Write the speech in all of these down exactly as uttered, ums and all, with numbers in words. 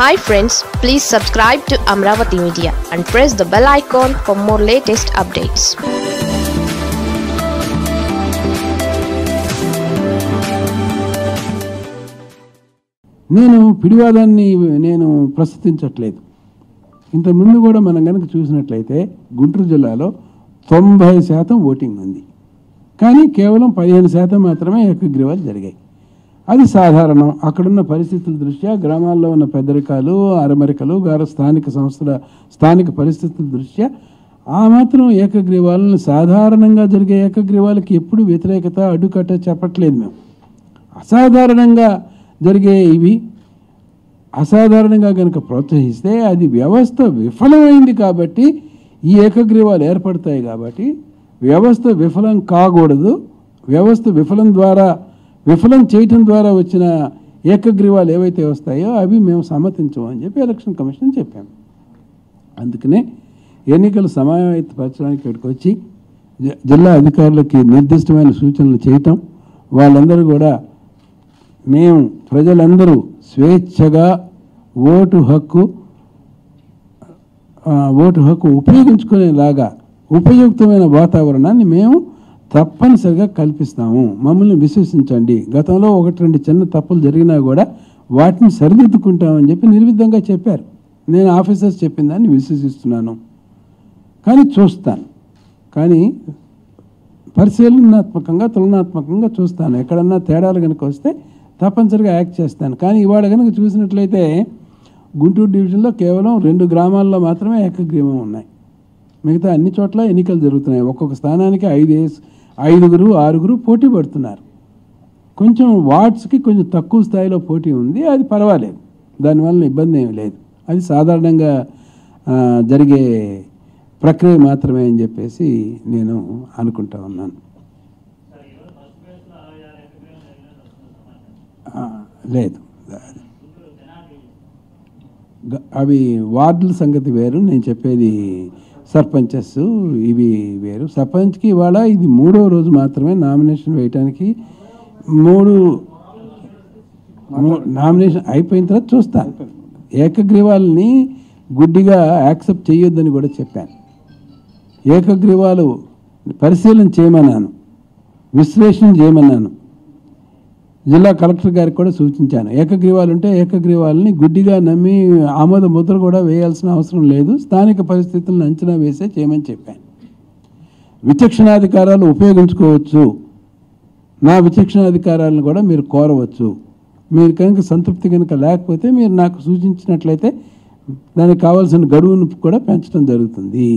Hi friends, please subscribe to Amravati Media and press the bell icon for more latest updates. నేను పిడివాదాన్ని నేను ప్రస్తుతించట్లేదు. ఇంత ముందు కూడా మనం గనుక చూసినట్లయితే గుంటూరు జిల్లాలో తొంభై శాతం ఓటింగ్ ఉంది. కానీ కేవలం పదిహేను శాతం మాత్రమే ఏకగ్రీవాలు జరిగాయి. అది సాధారణం. అక్కడున్న పరిస్థితుల దృష్ట్యా, గ్రామాల్లో ఉన్న పెద్దరికాలు, అరమరికలు, గారు స్థానిక సంస్థల స్థానిక పరిస్థితుల దృష్ట్యా ఆ మాత్రం ఏకగ్రీవాలను, సాధారణంగా జరిగే ఏకగ్రీవాలకు ఎప్పుడు వ్యతిరేకత అడ్డుకట్ట చెప్పట్లేదు. మేము అసాధారణంగా జరిగే ఇవి అసాధారణంగా కనుక ప్రోత్సహిస్తే అది వ్యవస్థ విఫలమైంది కాబట్టి ఈ ఏకగ్రీవాలు ఏర్పడతాయి. కాబట్టి వ్యవస్థ విఫలం కాకూడదు. వ్యవస్థ విఫలం ద్వారా విఫలం చేయటం ద్వారా వచ్చిన ఏకగ్రీవాలు ఏవైతే వస్తాయో అవి మేము సమ్మతించమని చెప్పి ఎలక్షన్ కమిషన్ చెప్పాము. అందుకనే ఎన్నికలు సమావేశపరచడానికి ఇక్కడికి వచ్చి జిల్లా అధికారులకి నిర్దిష్టమైన సూచనలు చేయటం, వాళ్ళందరూ కూడా మేము ప్రజలందరూ స్వేచ్ఛగా ఓటు హక్కు ఓటు హక్కు ఉపయోగించుకునేలాగా ఉపయుక్తమైన వాతావరణాన్ని మేము తప్పనిసరిగా కల్పిస్తాము. మమ్మల్ని విశ్వసించండి. గతంలో ఒకటి రెండు చిన్న తప్పులు జరిగినా కూడా వాటిని సరిదిద్దుకుంటామని చెప్పి నిర్విధంగా చెప్పారు. నేను ఆఫీసర్స్ చెప్పిన దాన్ని విశ్వసిస్తున్నాను. కానీ చూస్తాను, కానీ పరిశీలనాత్మకంగా తులనాత్మకంగా చూస్తాను. ఎక్కడన్నా తేడాలు కనుక వస్తే తప్పనిసరిగా యాక్ట్ చేస్తాను. కానీ ఇవాళ కనుక చూసినట్లయితే గుంటూరు డివిజన్లో కేవలం రెండు గ్రామాల్లో మాత్రమే ఏకగ్రీవం ఉన్నాయి. మిగతా అన్ని చోట్ల ఎన్నికలు జరుగుతున్నాయి. ఒక్కొక్క స్థానానికి ఐదు ఐదుగురు ఆరుగురు పోటీ పడుతున్నారు. కొంచెం వార్డ్స్కి కొంచెం తక్కువ స్థాయిలో పోటీ ఉంది. అది పర్వాలేదు, దానివల్ల ఇబ్బంది ఏమి లేదు. అది సాధారణంగా జరిగే ప్రక్రియ మాత్రమే అని చెప్పేసి నేను అనుకుంటా ఉన్నాను. లేదు, అవి వార్డుల సంగతి వేరు. నేను చెప్పేది సర్పంచెస్ ఇవి వేరు. సర్పంచ్కి ఇవాళ ఇది మూడో రోజు మాత్రమే నామినేషన్ వేయటానికి. మూడు నామినేషన్ అయిపోయిన తర్వాత చూస్తాను. ఏకగ్రీవాలని గుడ్డిగా యాక్సెప్ట్ చేయొద్దని కూడా చెప్పాను. ఏకగ్రీవాలు పరిశీలన చేయమన్నాను, విశ్లేషణ చేయమన్నాను. జిల్లా కలెక్టర్ గారికి కూడా సూచించాను. ఏకగ్రీవాలు ఉంటే ఏకగ్రీవాలని గుడ్డిగా నమ్మి ఆమోద ముద్ర కూడా వేయాల్సిన అవసరం లేదు. స్థానిక పరిస్థితులను అంచనా వేసే చేయమని చెప్పాను. విచక్షణాధికారాలు ఉపయోగించుకోవచ్చు. నా విచక్షణాధికారాలను కూడా మీరు కోరవచ్చు. మీరు కనుక సంతృప్తి కనుక లేకపోతే మీరు నాకు సూచించినట్లయితే దానికి కావాల్సిన గడువును కూడా పెంచడం జరుగుతుంది.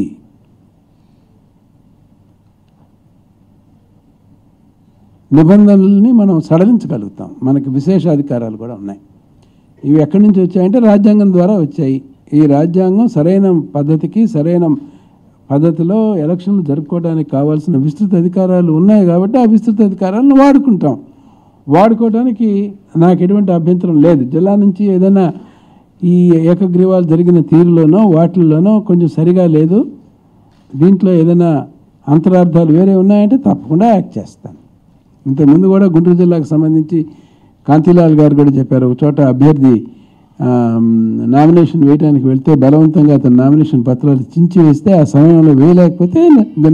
నిబంధనల్ని మనం సడలించగలుగుతాం. మనకి విశేష అధికారాలు కూడా ఉన్నాయి. ఇవి ఎక్కడి నుంచి వచ్చాయంటే రాజ్యాంగం ద్వారా వచ్చాయి. ఈ రాజ్యాంగం సరైన పద్ధతికి సరైన పద్ధతిలో ఎలక్షన్లు జరుపుకోవడానికి కావాల్సిన విస్తృత అధికారాలు ఉన్నాయి. కాబట్టి ఆ విస్తృత అధికారాలను వాడుకుంటాం. వాడుకోవడానికి నాకు ఎటువంటి అభ్యంతరం లేదు. జిల్లా నుంచి ఏదైనా ఈ ఏకగ్రీవాలు జరిగిన తీరులోనో వాటిల్లోనో కొంచెం సరిగా లేదు, దీంట్లో ఏదైనా అంతరార్థాలు వేరే ఉన్నాయంటే తప్పకుండా యాక్ట్ చేస్తాను. ఇంతకుముందు కూడా గుంటూరు జిల్లాకు సంబంధించి కాంతిలాల్ గారు కూడా చెప్పారు. ఒక చోట అభ్యర్థి నామినేషన్ వేయడానికి వెళ్తే బలవంతంగా అతను నామినేషన్ పత్రాలు చించి వేస్తే ఆ సమయంలో వేయలేకపోతే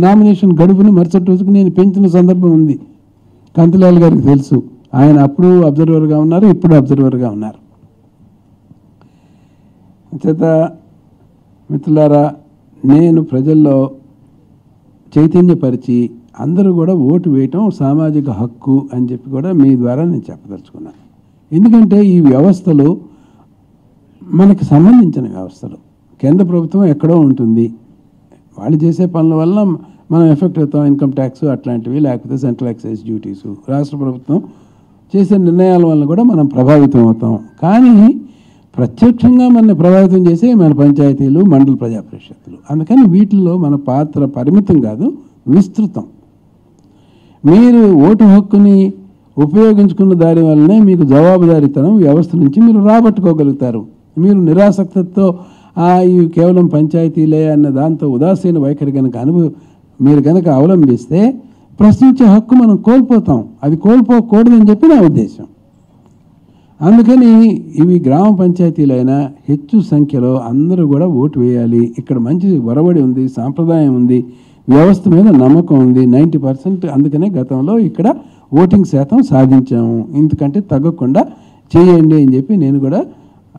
నామినేషన్ గడుపును మరుసటి రోజుకు నేను పెంచిన సందర్భం ఉంది. కాంతిలాల్ గారికి తెలుసు. ఆయన అప్పుడు అబ్జర్వర్గా ఉన్నారు, ఇప్పుడు అబ్జర్వర్గా ఉన్నారు. చేత మిత్రులారా, నేను ప్రజల్లో చైతన్యపరిచి అందరూ కూడా ఓటు వేయటం సామాజిక హక్కు అని చెప్పి కూడా మీ ద్వారా నేను చెప్పదలుచుకున్నాను. ఎందుకంటే ఈ వ్యవస్థలు మనకు సంబంధించిన వ్యవస్థలు. కేంద్ర ప్రభుత్వం ఎక్కడో ఉంటుంది. వాళ్ళు చేసే పనుల వల్ల మనం ఎఫెక్ట్ అవుతాం. ఇన్కమ్ ట్యాక్స్ అట్లాంటివి, లేకపోతే సెంట్రల్ ఎక్సైజ్ డ్యూటీస్. రాష్ట్ర ప్రభుత్వం చేసే నిర్ణయాల వల్ల కూడా మనం ప్రభావితం అవుతాం. కానీ ప్రత్యక్షంగా మనల్ని ప్రభావితం చేసే మన పంచాయతీలు, మండల ప్రజా పరిషత్తులు. అందుకని వీటిల్లో మన పాత్ర పరిమితం కాదు, విస్తృతం. మీరు ఓటు హక్కుని ఉపయోగించుకున్న దాని వల్లనే మీకు జవాబుదారీతనం వ్యవస్థ నుంచి మీరు రాబట్టుకోగలుగుతారు. మీరు నిరాసక్తతో ఇవి కేవలం పంచాయతీలే అన్న దాంతో ఉదాసీన వైఖరి కనుక అనుభవ మీరు కనుక అవలంబిస్తే ప్రశ్నించే హక్కు మనం కోల్పోతాం. అది కోల్పోకూడదని చెప్పి నా ఉద్దేశం. అందుకని ఇవి గ్రామ పంచాయతీలైన హెచ్చు సంఖ్యలో అందరూ కూడా ఓటు వేయాలి. ఇక్కడ మంచి వరవడి ఉంది, సాంప్రదాయం ఉంది, వ్యవస్థ మీద నమ్మకం ఉంది. తొంభై శాతం అందుకనే గతంలో ఇక్కడ ఓటింగ్ శాతం సాధించాము. ఇంతకంటే తగ్గకుండా చేయండి అని చెప్పి నేను కూడా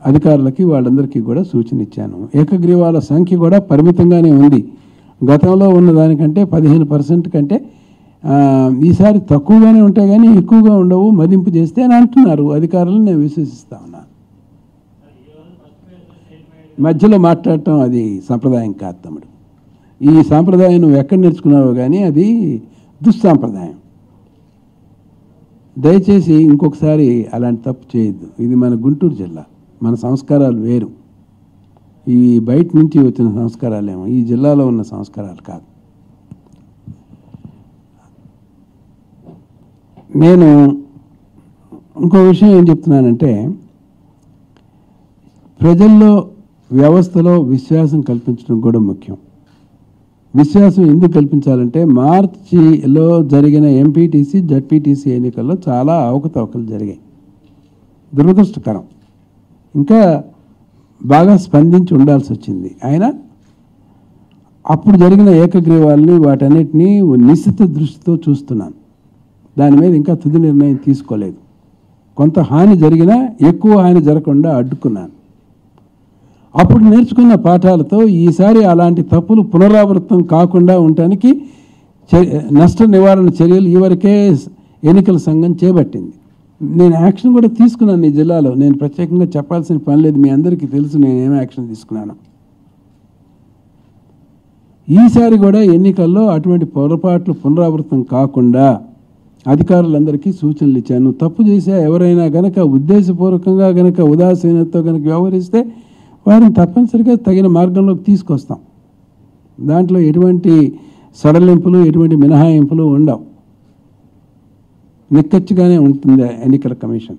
అధికారులకి వాళ్ళందరికీ కూడా సూచన ఇచ్చాను. ఏకగ్రీవాల సంఖ్య కూడా పరిమితంగానే ఉంది. గతంలో ఉన్న దానికంటే పదిహేను పర్సెంట్ కంటే ఈసారి తక్కువగానే ఉంటాయి, కానీ ఎక్కువగా ఉండవు మదింపు చేస్తే అని అంటున్నారు అధికారులను. నేను విశ్వసిస్తా ఉన్నా. మధ్యలో మాట్లాడటం అది సాంప్రదాయం కాదు తమ్ముడు. ఈ సాంప్రదాయం నువ్వు ఎక్కడ నేర్చుకున్నావో కానీ అది దుస్సాంప్రదాయం. దయచేసి ఇంకొకసారి అలాంటి తప్పు చేయొద్దు. ఇది మన గుంటూరు జిల్లా, మన సంస్కారాలు వేరు. ఈ బయట నుంచి వచ్చిన సంస్కారాలేమో ఈ జిల్లాలో ఉన్న సంస్కారాలు కాదు. నేను ఇంకో విషయం ఏం చెప్తున్నానంటే, ప్రజల్లో వ్యవస్థలో విశ్వాసం కల్పించడం కూడా ముఖ్యం. విశ్వాసం ఎందుకు కల్పించాలంటే, మార్చిలో జరిగిన ఎంపీటీసీ జడ్పీటీసీ ఎన్నికల్లో చాలా అవకతవకలు జరిగాయి. దురదృష్టకరం. ఇంకా బాగా స్పందించి ఉండాల్సి వచ్చింది. అయినా అప్పుడు జరిగిన ఏకగ్రీవాలని వాటన్నిటినీ నిశ్చిత దృష్టితో చూస్తున్నాను. దాని మీద ఇంకా తుది నిర్ణయం తీసుకోలేదు. కొంత హాని జరిగినా ఎక్కువ హాని జరగకుండా అడ్డుకున్నాను. అప్పుడు నేర్చుకున్న పాఠాలతో ఈసారి అలాంటి తప్పులు పునరావృతం కాకుండా ఉండటానికి నష్ట నివారణ చర్యలు ఈవరకే ఎన్నికల సంఘం చేపట్టింది. నేను యాక్షన్ కూడా తీసుకున్నాను. ఈ జిల్లాలో నేను ప్రత్యేకంగా చెప్పాల్సిన పని లేదు, మీ అందరికీ తెలుసు నేను ఏమి యాక్షన్ తీసుకున్నాను. ఈసారి కూడా ఎన్నికల్లో అటువంటి పొరపాట్లు పునరావృతం కాకుండా అధికారులందరికీ సూచనలు ఇచ్చాను. తప్పు చేసే ఎవరైనా కనుక ఉద్దేశపూర్వకంగా కనుక ఉదాసీనతతో కనుక వ్యవహరిస్తే వారిని తప్పనిసరిగా తగిన మార్గంలోకి తీసుకొస్తాం. దాంట్లో ఎటువంటి సడలింపులు, ఎటువంటి మినహాయింపులు ఉండవు. నిక్కచ్చిగానే ఉంటుంది ఎన్నికల కమిషన్.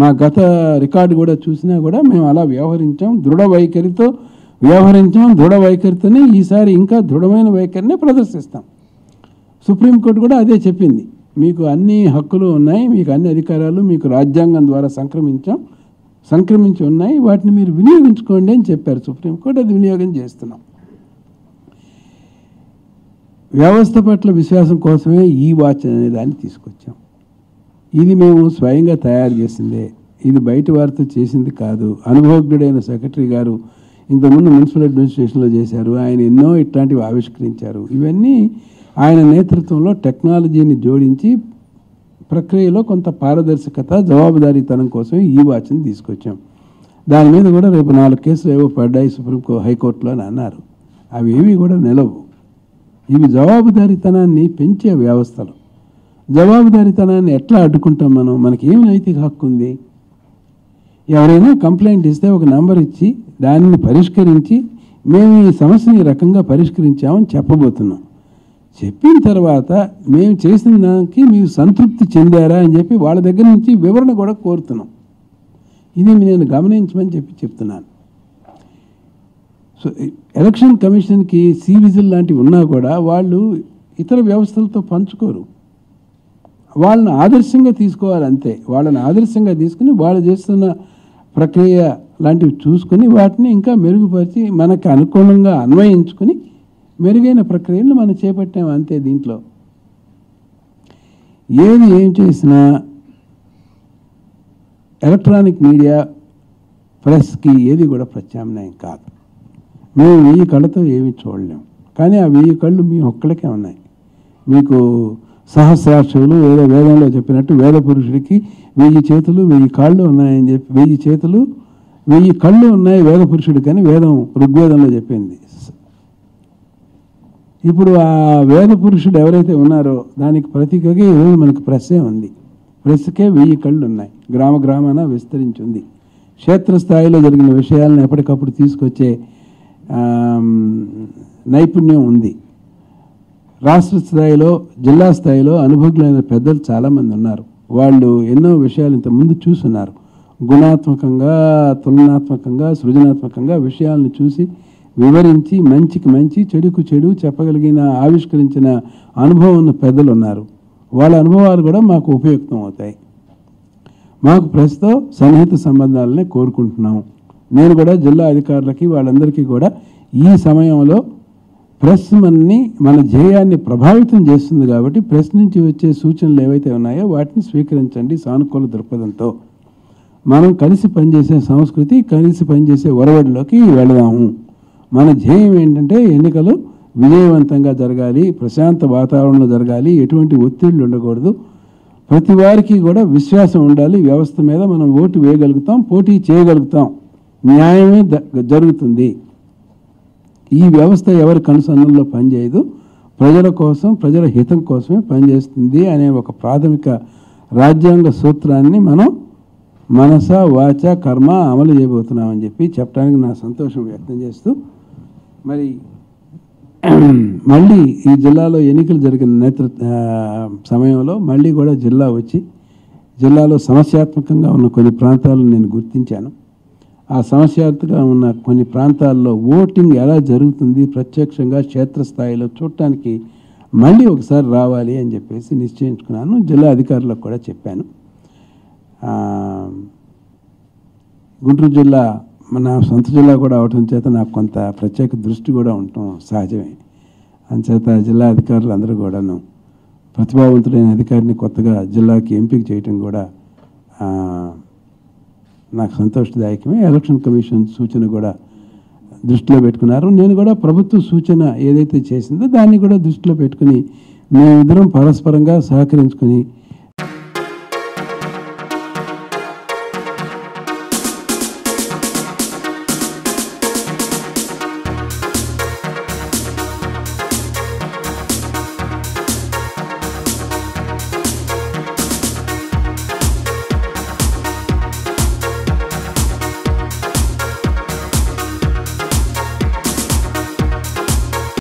మా గత రికార్డు కూడా చూసినా కూడా మేము అలా వ్యవహరించాం. దృఢ వైఖరితో వ్యవహరించాం. దృఢ వైఖరితోనే ఈసారి ఇంకా దృఢమైన వైఖరినే ప్రదర్శిస్తాం. సుప్రీంకోర్టు కూడా అదే చెప్పింది. మీకు అన్ని హక్కులు ఉన్నాయి, మీకు అన్ని అధికారాలు మీకు రాజ్యాంగం ద్వారా సంక్రమించాం సంక్రమించి ఉన్నాయి, వాటిని మీరు వినియోగించుకోండి అని చెప్పారు సుప్రీంకోర్టు. అది వినియోగం చేస్తున్నాం. వ్యవస్థ పట్ల విశ్వాసం కోసమే ఈ వాచ్ అనే దాన్ని తీసుకొచ్చాం. ఇది మేము స్వయంగా తయారు చేసిందే, ఇది బయట వారితో చేసింది కాదు. అనుభవజ్ఞుడైన సెక్రటరీ గారు ఇంతకుముందు మున్సిపల్ అడ్మినిస్ట్రేషన్లో చేశారు. ఆయన ఎన్నో ఇట్లాంటివి ఆవిష్కరించారు. ఇవన్నీ ఆయన నేతృత్వంలో టెక్నాలజీని జోడించి ప్రక్రియలో కొంత పారదర్శకత, జవాబుదారీతనం కోసం ఈ వాచ్ని తీసుకొచ్చాం. దాని మీద కూడా రేపు నాలుగు కేసులు ఏవో పడ్డాయి సుప్రీంకోర్టు హైకోర్టులో అని అన్నారు. అవి ఏవి కూడా నిలవు. ఇవి జవాబుదారీతనాన్ని పెంచే వ్యవస్థలు. జవాబుదారీతనాన్ని ఎట్లా అడ్డుకుంటాం మనం? మనకి ఏమి నైతిక హక్కు ఉంది? ఎవరైనా కంప్లైంట్ ఇస్తే ఒక నెంబర్ ఇచ్చి దానిని పరిష్కరించి మేము ఈ సమస్యని ఈ రకంగా పరిష్కరించామని చెప్పబోతున్నాం. చెప్పిన తర్వాత మేము చేసిన దానికి మీరు సంతృప్తి చెందారా అని చెప్పి వాళ్ళ దగ్గర నుంచి వివరణ కూడా కోరుతున్నాం. ఇది నేను గమనించమని చెప్పి చెప్తున్నాను. సో ఎలక్షన్ కమిషన్కి సీ విజిల్ లాంటివి ఉన్నా కూడా వాళ్ళు ఇతర వ్యవస్థలతో పంచుకోరు. వాళ్ళని ఆదర్శంగా తీసుకోవాలి అంతే. వాళ్ళని ఆదర్శంగా తీసుకుని వాళ్ళు చేస్తున్న ప్రక్రియ లాంటివి చూసుకుని వాటిని ఇంకా మెరుగుపరిచి మనకు అనుకూలంగా అన్వయించుకుని మెరుగైన ప్రక్రియను మనం చేపట్టాము అంతే. దీంట్లో ఏది ఏం చేసినా ఎలక్ట్రానిక్ మీడియా, ప్రెస్కి ఏది కూడా ప్రత్యామ్నాయం కాదు. మేము వెయ్యి కళ్ళతో ఏమి చూడలేము, కానీ ఆ వెయ్యి కళ్ళు మీ ఒక్కళ్ళకే ఉన్నాయి. మీకు సహస్రాక్షులు ఏదో వేదంలో చెప్పినట్టు వేద పురుషుడికి వెయ్యి చేతులు వెయ్యి కాళ్ళు ఉన్నాయని చెప్పి, వెయ్యి చేతులు వెయ్యి కళ్ళు ఉన్నాయి వేద పురుషుడికి అని వేదం ఋగ్వేదంలో చెప్పింది. ఇప్పుడు ఆ వేద పురుషుడు ఎవరైతే ఉన్నారో దానికి ప్రతీకగా ఈరోజు మనకు ప్రెస్సే ఉంది. ప్రెస్కే వెయ్యి కళ్ళు ఉన్నాయి, గ్రామ గ్రామాన విస్తరించి ఉంది. క్షేత్రస్థాయిలో జరిగిన విషయాలను ఎప్పటికప్పుడు తీసుకొచ్చే నైపుణ్యం ఉంది. రాష్ట్ర స్థాయిలో, జిల్లా స్థాయిలో అనుభవులైన పెద్దలు చాలామంది ఉన్నారు. వాళ్ళు ఎన్నో విషయాలు ఇంతకుముందు చూస్తున్నారు. గుణాత్మకంగా, తులనాత్మకంగా, సృజనాత్మకంగా విషయాలను చూసి వివరించి మంచికి మంచి, చెడుకు చెడు చెప్పగలిగిన, ఆవిష్కరించిన అనుభవం ఉన్న పెద్దలు ఉన్నారు. వాళ్ళ అనుభవాలు కూడా మాకు ఉపయుక్తం అవుతాయి. మాకు ప్రస్తుతం సన్నిహిత సంబంధాలనే కోరుకుంటున్నాము. నేను కూడా జిల్లా అధికారులకి వాళ్ళందరికీ కూడా ఈ సమయంలో ప్రెస్ మన్ని మన జయాన్ని ప్రభావితం చేస్తుంది కాబట్టి ప్రెస్ నుంచి వచ్చే సూచనలు ఏవైతే ఉన్నాయో వాటిని స్వీకరించండి సానుకూల దృక్పథంతో. మనం కలిసి పనిచేసే సంస్కృతి, కలిసి పనిచేసే ఒరవడిలోకి వెళదాము. మన ధ్యేయం ఏంటంటే ఎన్నికలు విజయవంతంగా జరగాలి, ప్రశాంత వాతావరణంలో జరగాలి, ఎటువంటి ఒత్తిళ్లు ఉండకూడదు, ప్రతి వారికి కూడా విశ్వాసం ఉండాలి. వ్యవస్థ మీద మనం ఓటు వేయగలుగుతాం, పోటీ చేయగలుగుతాం, న్యాయమే జరుగుతుంది. ఈ వ్యవస్థ ఎవరి కనుసన్నల్లో పనిచేయదు, ప్రజల కోసం ప్రజల హితం కోసమే పనిచేస్తుంది అనే ఒక ప్రాథమిక రాజ్యాంగ సూత్రాన్ని మనం మనస వాచ కర్మ అమలు చేయబోతున్నామని చెప్పి చెప్పడానికి నా సంతోషం వ్యక్తం చేస్తూ, మరి మళ్ళీ ఈ జిల్లాలో ఎన్నికలు జరిగిన నేతృ సమయంలో మళ్ళీ కూడా జిల్లా వచ్చి జిల్లాలో సమస్యాత్మకంగా ఉన్న కొన్ని ప్రాంతాలను నేను గుర్తించాను. ఆ సమస్యాత్మకంగా ఉన్న కొన్ని ప్రాంతాల్లో ఓటింగ్ ఎలా జరుగుతుంది ప్రత్యక్షంగా క్షేత్రస్థాయిలో చూడటానికి మళ్ళీ ఒకసారి రావాలి అని చెప్పేసి నిశ్చయించుకున్నాను. జిల్లా అధికారులకు కూడా చెప్పాను. గుంటూరు జిల్లా నా సొంత జిల్లా కూడా అవటం చేత నాకు కొంత ప్రత్యేక దృష్టి కూడా ఉండటం సహజమే. అందుచేత జిల్లా అధికారులు అందరూ కూడాను ప్రతిభావంతుడైన అధికారిని కొత్తగా జిల్లాకి ఎంపిక చేయటం కూడా నాకు సంతోషదాయకమే. ఎలక్షన్ కమిషన్ సూచన కూడా దృష్టిలో పెట్టుకున్నారు. నేను కూడా ప్రభుత్వ సూచన ఏదైతే చేసిందో దాన్ని కూడా దృష్టిలో పెట్టుకుని మేమిద్దరం పరస్పరంగా సహకరించుకుని